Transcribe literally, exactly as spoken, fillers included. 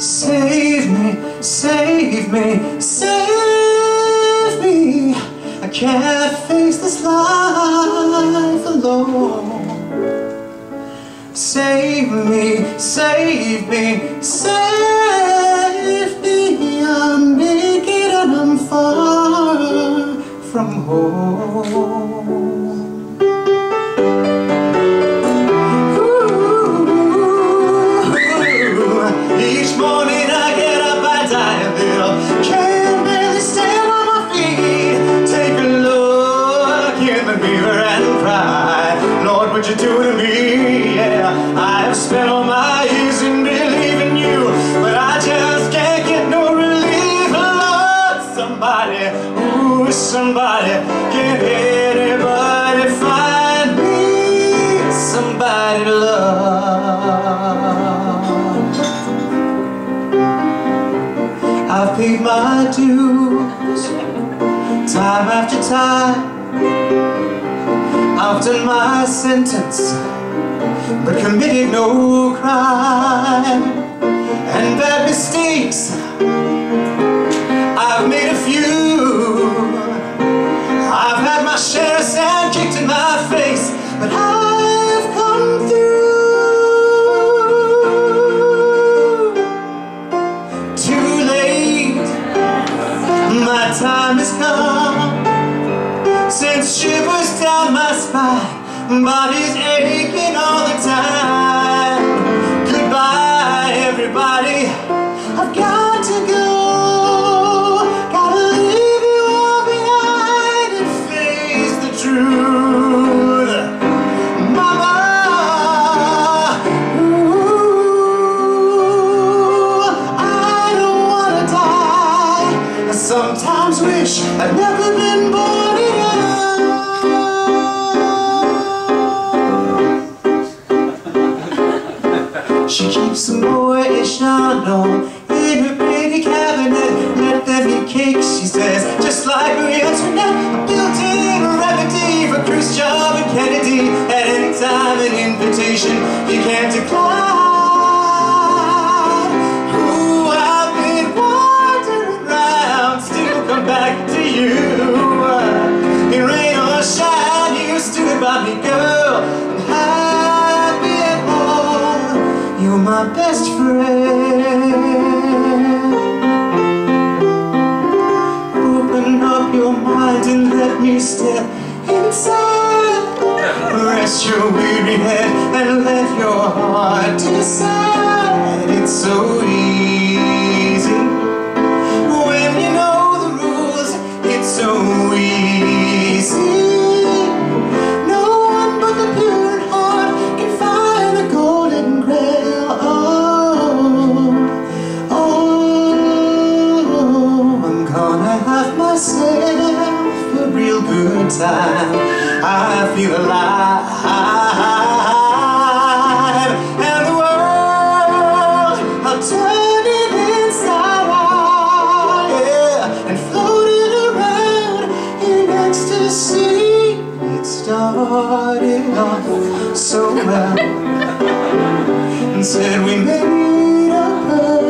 Save me, save me, save me. I can't face this life alone. Save me, save me, save me. I'm naked and I'm far from home. What you do to me, yeah. I have spent all my years in believing you, but I just can't get no relief. Lord, somebody, ooh, somebody, can anybody find me somebody to love? I've paid my dues, time after time. I've done my sentence, but committed no crime. And bad mistakes, I've made a few. I've had my share of sand kicked in my face, but I've come through. Too late, my time has come. Since shivers down my spine, body's aching all the time. Goodbye, everybody, I've got to go. Gotta leave you all behind and face the truth. Mama, ooh, I don't wanna die. I sometimes wish I'd never been born again. She keeps some boyish on in her pretty cabinet. Let there be cakes, she says, just like her internet. A built-in remedy for Khrushchev and Kennedy. At any time, an invitation you can't decline. Ooh, I've been wandering around, still come back to you. In rain or shine, you stood by me, girl. My best friend, open up your mind and let me step inside. Rest your weary head and let your heart decide. It's so easy when you know the rules. It's so easy. A real good time. I feel alive, and the world I'll turn it inside out, yeah, and float it around in ecstasy. It started off so well, and said we made a plan.